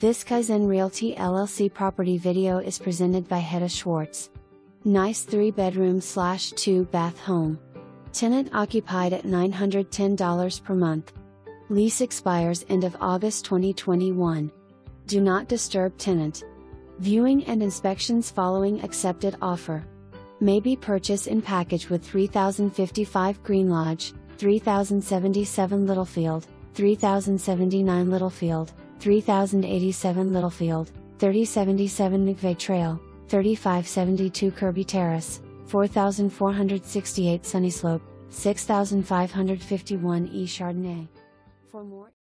This Kaizen Realty LLC property video is presented by Hedda Schwartz. Nice 3-bedroom/2-bath home. Tenant occupied at $910 per month. Lease expires end of August 2021. Do not disturb tenant. Viewing and inspections following accepted offer. May be purchased in package with 3055 Green Lodge, 3077 Littlefield, 3079 Littlefield, 3087 Littlefield, 3077 McVay Trail, 3572 Kirby Terrace, 4468 Sunnyslope, 6551 Chardonnay. For more